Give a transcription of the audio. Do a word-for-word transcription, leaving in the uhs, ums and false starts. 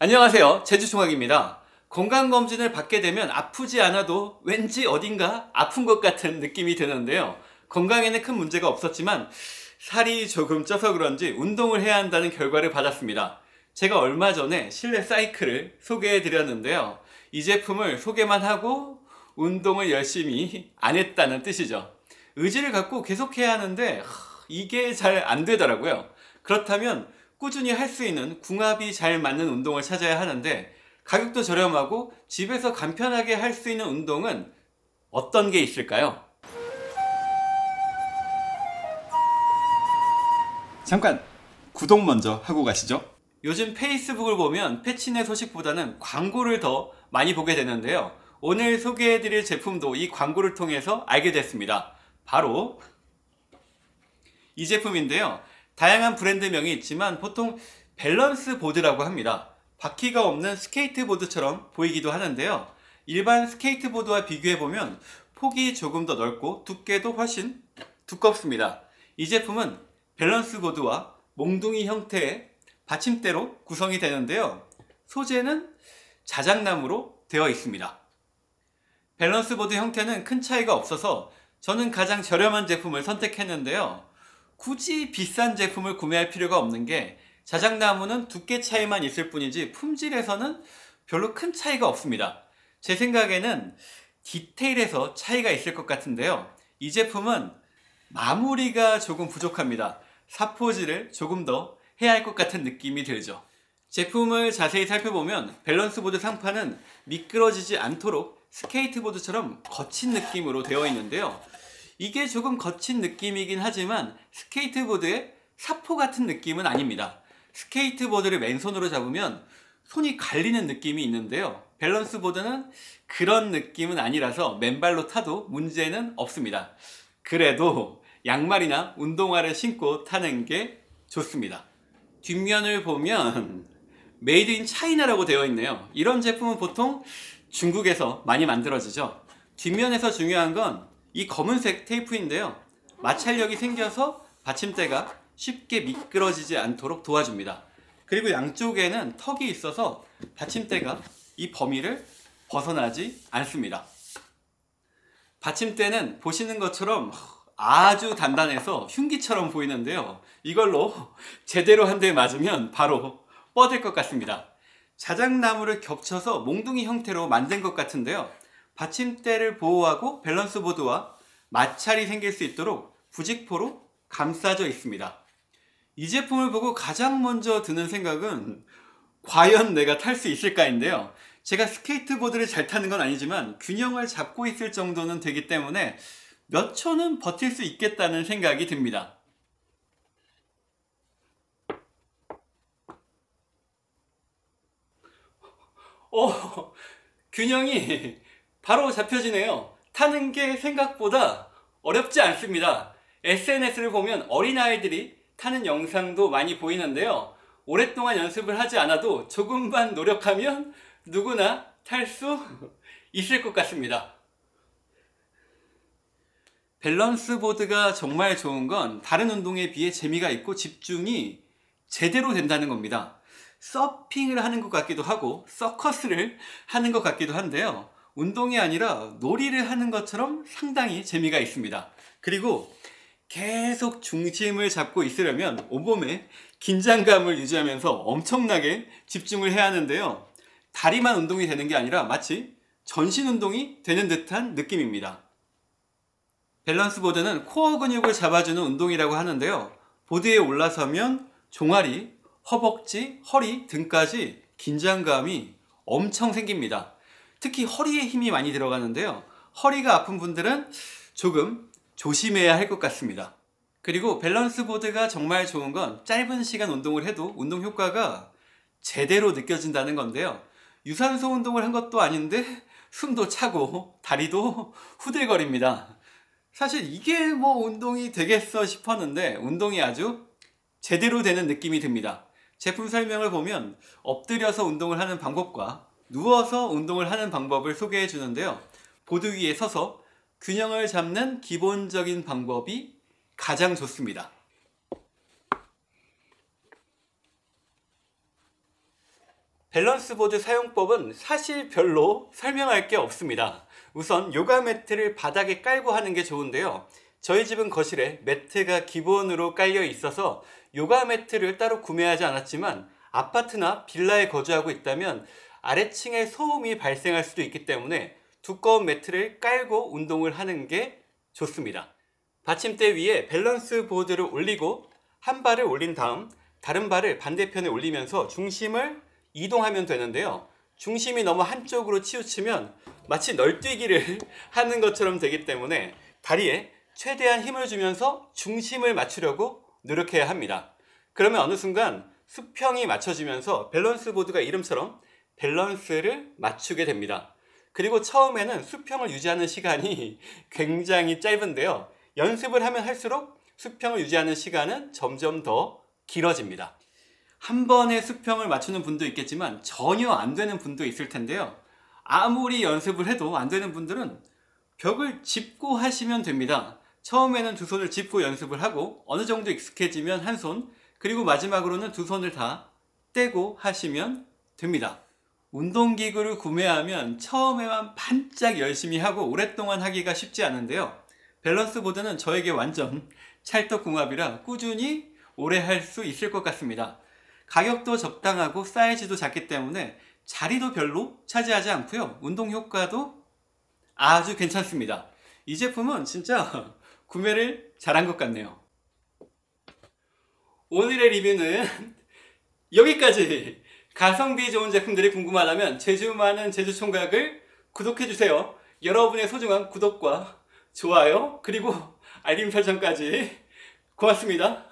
안녕하세요, 제주총학입니다. 건강검진을 받게 되면 아프지 않아도 왠지 어딘가 아픈 것 같은 느낌이 드는데요. 건강에는 큰 문제가 없었지만 살이 조금 쪄서 그런지 운동을 해야 한다는 결과를 받았습니다. 제가 얼마 전에 실내 사이클을 소개해 드렸는데요. 이 제품을 소개만 하고 운동을 열심히 안 했다는 뜻이죠. 의지를 갖고 계속해야 하는데 이게 잘 안 되더라고요. 그렇다면 꾸준히 할 수 있는 궁합이 잘 맞는 운동을 찾아야 하는데 가격도 저렴하고 집에서 간편하게 할 수 있는 운동은 어떤 게 있을까요? 잠깐! 구독 먼저 하고 가시죠. 요즘 페이스북을 보면 패친의 소식보다는 광고를 더 많이 보게 되는데요. 오늘 소개해드릴 제품도 이 광고를 통해서 알게 됐습니다. 바로 이 제품인데요. 다양한 브랜드명이 있지만 보통 밸런스 보드라고 합니다. 바퀴가 없는 스케이트보드처럼 보이기도 하는데요. 일반 스케이트보드와 비교해보면 폭이 조금 더 넓고 두께도 훨씬 두껍습니다. 이 제품은 밸런스 보드와 몽둥이 형태의 받침대로 구성이 되는데요. 소재는 자작나무로 되어 있습니다. 밸런스 보드 형태는 큰 차이가 없어서 저는 가장 저렴한 제품을 선택했는데요. 굳이 비싼 제품을 구매할 필요가 없는 게 자작나무는 두께 차이만 있을 뿐이지 품질에서는 별로 큰 차이가 없습니다. 제 생각에는 디테일에서 차이가 있을 것 같은데요. 이 제품은 마무리가 조금 부족합니다. 사포질을 조금 더 해야 할 것 같은 느낌이 들죠. 제품을 자세히 살펴보면 밸런스보드 상판은 미끄러지지 않도록 스케이트보드처럼 거친 느낌으로 되어 있는데요. 이게 조금 거친 느낌이긴 하지만 스케이트보드의 사포 같은 느낌은 아닙니다. 스케이트보드를 맨손으로 잡으면 손이 갈리는 느낌이 있는데요. 밸런스보드는 그런 느낌은 아니라서 맨발로 타도 문제는 없습니다. 그래도 양말이나 운동화를 신고 타는 게 좋습니다. 뒷면을 보면 메이드 인 차이나라고 되어 있네요. 이런 제품은 보통 중국에서 많이 만들어지죠. 뒷면에서 중요한 건 이 검은색 테이프인데요. 마찰력이 생겨서 받침대가 쉽게 미끄러지지 않도록 도와줍니다. 그리고 양쪽에는 턱이 있어서 받침대가 이 범위를 벗어나지 않습니다. 받침대는 보시는 것처럼 아주 단단해서 흉기처럼 보이는데요. 이걸로 제대로 한 대 맞으면 바로 뻗을 것 같습니다. 자작나무를 겹쳐서 몽둥이 형태로 만든 것 같은데요. 받침대를 보호하고 밸런스보드와 마찰이 생길 수 있도록 부직포로 감싸져 있습니다. 이 제품을 보고 가장 먼저 드는 생각은 과연 내가 탈 수 있을까인데요. 제가 스케이트보드를 잘 타는 건 아니지만 균형을 잡고 있을 정도는 되기 때문에 몇 초는 버틸 수 있겠다는 생각이 듭니다. 오, 균형이 바로 잡혀지네요. 타는 게 생각보다 어렵지 않습니다. 에스엔에스를 보면 어린아이들이 타는 영상도 많이 보이는데요. 오랫동안 연습을 하지 않아도 조금만 노력하면 누구나 탈 수 있을 것 같습니다. 밸런스보드가 정말 좋은 건 다른 운동에 비해 재미가 있고 집중이 제대로 된다는 겁니다. 서핑을 하는 것 같기도 하고 서커스를 하는 것 같기도 한데요. 운동이 아니라 놀이를 하는 것처럼 상당히 재미가 있습니다. 그리고 계속 중심을 잡고 있으려면 온몸에 긴장감을 유지하면서 엄청나게 집중을 해야 하는데요. 다리만 운동이 되는 게 아니라 마치 전신 운동이 되는 듯한 느낌입니다. 밸런스보드는 코어 근육을 잡아주는 운동이라고 하는데요. 보드에 올라서면 종아리, 허벅지, 허리 등까지 긴장감이 엄청 생깁니다. 특히 허리에 힘이 많이 들어가는데요. 허리가 아픈 분들은 조금 조심해야 할 것 같습니다. 그리고 밸런스보드가 정말 좋은 건 짧은 시간 운동을 해도 운동 효과가 제대로 느껴진다는 건데요. 유산소 운동을 한 것도 아닌데 숨도 차고 다리도 후들거립니다. 사실 이게 뭐 운동이 되겠어 싶었는데 운동이 아주 제대로 되는 느낌이 듭니다. 제품 설명을 보면 엎드려서 운동을 하는 방법과 누워서 운동을 하는 방법을 소개해 주는데요. 보드 위에 서서 균형을 잡는 기본적인 방법이 가장 좋습니다. 밸런스보드 사용법은 사실 별로 설명할 게 없습니다. 우선 요가 매트를 바닥에 깔고 하는 게 좋은데요. 저희 집은 거실에 매트가 기본으로 깔려 있어서 요가 매트를 따로 구매하지 않았지만 아파트나 빌라에 거주하고 있다면 아래층에 소음이 발생할 수도 있기 때문에 두꺼운 매트를 깔고 운동을 하는 게 좋습니다. 받침대 위에 밸런스 보드를 올리고 한 발을 올린 다음 다른 발을 반대편에 올리면서 중심을 이동하면 되는데요. 중심이 너무 한쪽으로 치우치면 마치 널뛰기를 하는 것처럼 되기 때문에 다리에 최대한 힘을 주면서 중심을 맞추려고 노력해야 합니다. 그러면 어느 순간 수평이 맞춰지면서 밸런스 보드가 이름처럼 밸런스를 맞추게 됩니다. 그리고 처음에는 수평을 유지하는 시간이 굉장히 짧은데요. 연습을 하면 할수록 수평을 유지하는 시간은 점점 더 길어집니다. 한 번에 수평을 맞추는 분도 있겠지만 전혀 안 되는 분도 있을 텐데요. 아무리 연습을 해도 안 되는 분들은 벽을 짚고 하시면 됩니다. 처음에는 두 손을 짚고 연습을 하고 어느 정도 익숙해지면 한 손, 그리고 마지막으로는 두 손을 다 떼고 하시면 됩니다. 운동기구를 구매하면 처음에만 반짝 열심히 하고 오랫동안 하기가 쉽지 않은데요. 밸런스 보드는 저에게 완전 찰떡궁합이라 꾸준히 오래 할 수 있을 것 같습니다. 가격도 적당하고 사이즈도 작기 때문에 자리도 별로 차지하지 않고요. 운동 효과도 아주 괜찮습니다. 이 제품은 진짜 구매를 잘한 것 같네요. 오늘의 리뷰는 여기까지! 가성비 좋은 제품들이 궁금하다면 제주 많은 제주총각을 구독해주세요. 여러분의 소중한 구독과 좋아요 그리고 알림 설정까지 고맙습니다.